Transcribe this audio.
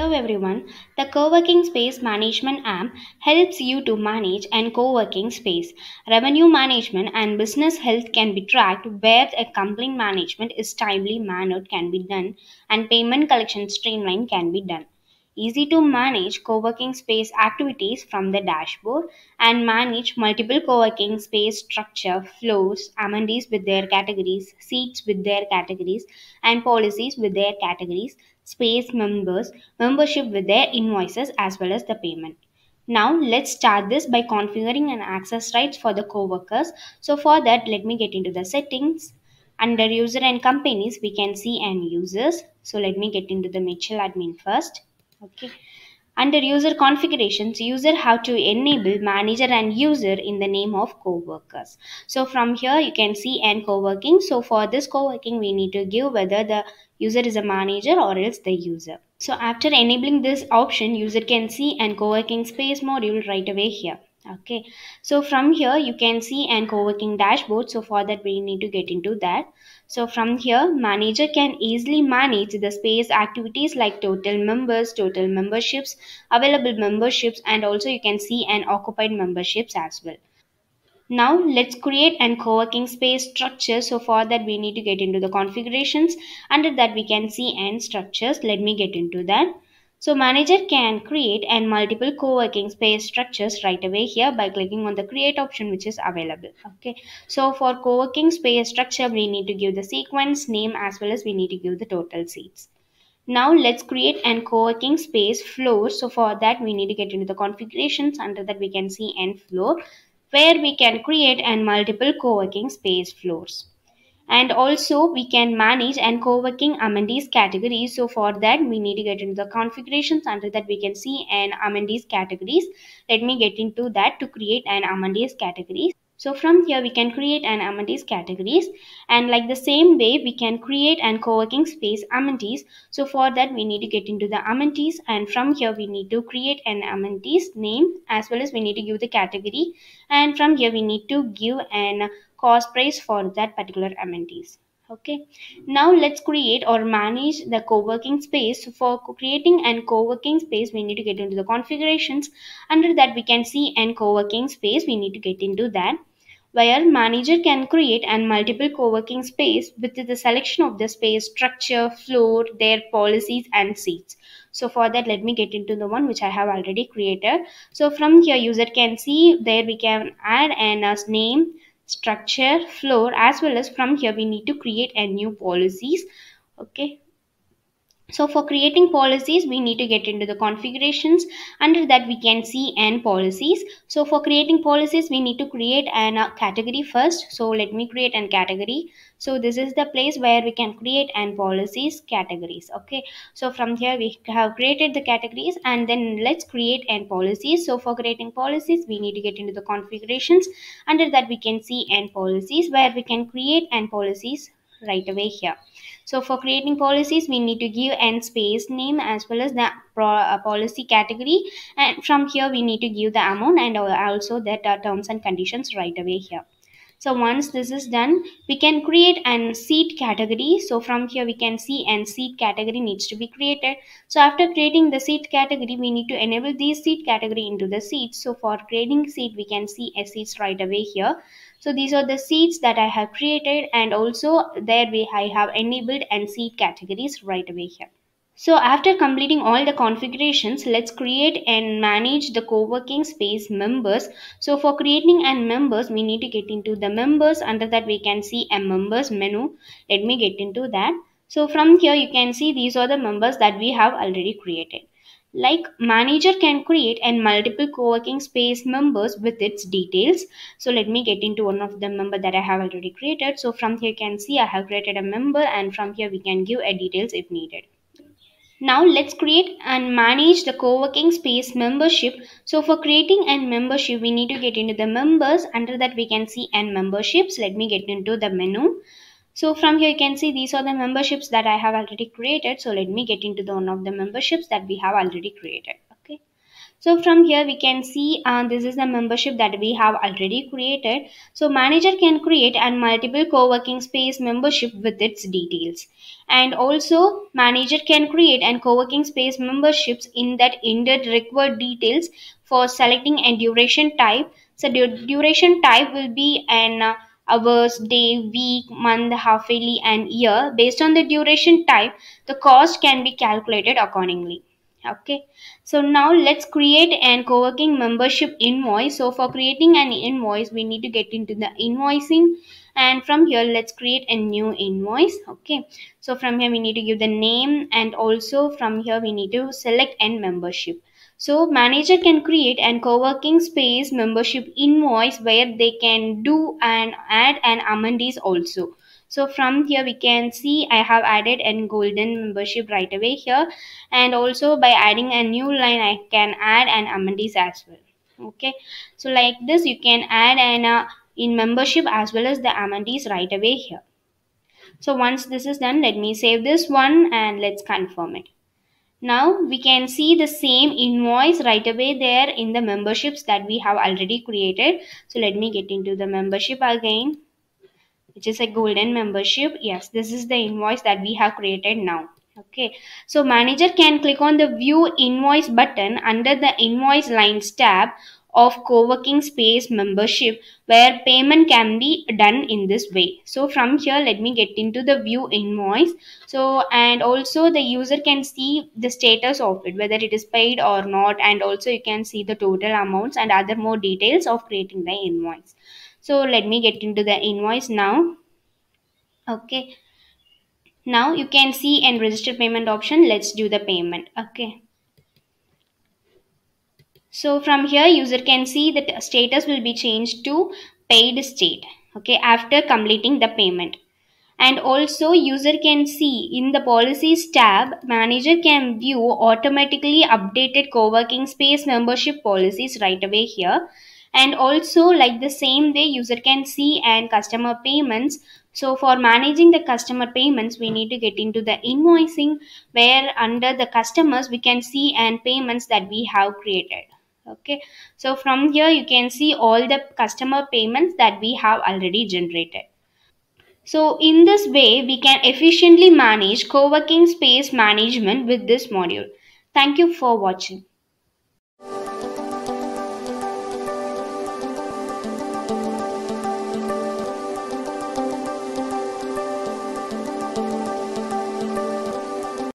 Hello everyone, the co-working space management app helps you to manage an co-working space. Revenue management and business health can be tracked where a complaint management is timely manner can be done and payment collection streamline can be done. Easy to manage co-working space activities from the dashboard and manage multiple co-working space structure, floors, amenities with their categories, seats with their categories, and policies with their categories, space members, membership with their invoices as well as the payment. Now let's start this by configuring an access rights for the co-workers. So for that, let me get into the settings. Under user and companies, we can see an users. So let me get into the Mitchell admin first. Okay. Under user configurations, user have to enable manager and user in the name of co-workers. So from here you can see and co-working. So for this co-working, we need to give whether the user is a manager or else the user. So after enabling this option, user can see and co-working space module right away here. Okay, so from here you can see an co-working dashboard. So for that, we need to get into that. So from here, manager can easily manage the space activities like total members, total memberships, available memberships, and also you can see an occupied memberships as well. Now let's create an co-working space structure. So for that, we need to get into the configurations. Under that, we can see an structures. Let me get into that. So manager can create and multiple co-working space structures right away here by clicking on the create option which is available. Okay. So for co-working space structure, we need to give the sequence, name, as well as we need to give the total seats. Now let's create an co-working space floor. So for that, we need to get into the configurations. Under that, we can see an floor where we can create and multiple co-working space floors. And also we can manage and co-working amenities categories. So for that, we need to get into the configurations. Under that, we can see an amenities categories. Let me get into that to create an amenities categories. So from here, we can create an amenities categories. And like the same way, we can create an co-working space amenities. So for that, we need to get into the amenities. And from here, we need to create an amenities name as well as we need to give the category. And from here, we need to give an cost price for that particular amenities. Okay, now let's create or manage the co-working space. So for creating an co-working space, we need to get into the configurations. Under that, we can see an co-working space. We need to get into that where manager can create and multiple co-working space with the selection of the space structure, floor, their policies and seats. So for that, let me get into the one which I have already created. So from here, user can see there we can add an name, structure, floor, as well as from here we need to create a new policies. Okay, so for creating policies, we need to get into the configurations. Under that, we can see an policies. So for creating policies, we need to create an category first. So let me create an category. So this is the place where we can create an policies categories. Okay, so from here we have created the categories, and then let's create an policies. So for creating policies, we need to get into the configurations. Under that, we can see an policies where we can create an policies right away here. So for creating policies, we need to give an space name as well as the policy category, and from here we need to give the amount and also that terms and conditions right away here. So once this is done, we can create an seat category. So from here we can see an seat category needs to be created. So after creating the seat category, we need to enable these seat category into the seats. So for creating seat, we can see a seats right away here. So these are the seats that I have created, and also there I have enabled and seat categories right away here. So after completing all the configurations, let's create and manage the co-working space members. So for creating and members, we need to get into the members. Under that, we can see a members menu. Let me get into that. So from here, you can see these are the members that we have already created. Like manager can create and multiple co-working space members with its details. So let me get into one of the member that I have already created. So from here you can see I have created a member, and from here we can give a details if needed. Now let's create and manage the co-working space membership. So for creating and membership, we need to get into the members. Under that, we can see and memberships. Let me get into the menu. So from here you can see these are the memberships that I have already created. So let me get into the one of the memberships that we have already created. Okay, So from here we can see this is the membership that we have already created. So manager can create a multiple co-working space membership with its details, and also manager can create a co-working space memberships in that indeed required details for selecting a duration type. So duration type will be an hours, day, week, month, half yearly, and year. Based on the duration type, the cost can be calculated accordingly. Okay, so now let's create an co-working membership invoice. So for creating an invoice, we need to get into the invoicing, and from here let's create a new invoice. Okay, so from here we need to give the name, and also from here we need to select a membership. So manager can create an co-working space membership invoice where they can do and add an amenities also. So from here we can see I have added a golden membership right away here, and also by adding a new line I can add an amenities as well. Okay, so like this you can add an in membership as well as the amenities right away here. So once this is done, let me save this one and let's confirm it. Now we can see the same invoice right away there in the memberships that we have already created. So let me get into the membership again, which is a golden membership. Yes, this is the invoice that we have created now. Okay, so manager can click on the view invoice button under the invoice lines tab of co-working space membership, where payment can be done in this way. So from here let me get into the view invoice. So and also the user can see the status of it, whether it is paid or not, and also you can see the total amounts and other more details of creating the invoice. So let me get into the invoice now. Okay, now you can see and register payment option. Let's do the payment. Okay, so from here user can see that status will be changed to paid state, okay, after completing the payment. And also user can see in the policies tab, manager can view automatically updated co-working space membership policies right away here. And also like the same way user can see and customer payments. So for managing the customer payments, we need to get into the invoicing, where under the customers we can see and payments that we have created. Okay, so from here you can see all the customer payments that we have already generated. So in this way we can efficiently manage co-working space management with this module. Thank you for watching.